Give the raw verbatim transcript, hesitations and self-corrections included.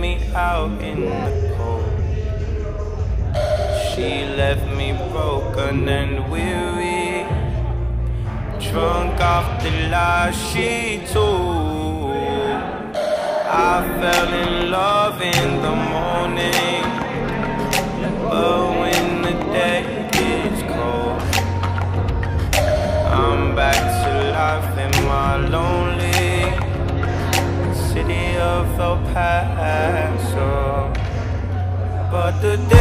me out in the cold. She left me broken and weary, drunk off the lies she told. I fell in love in the morning, but when the day gets cold, I'm back to life in my lonely city of El Paso. But the day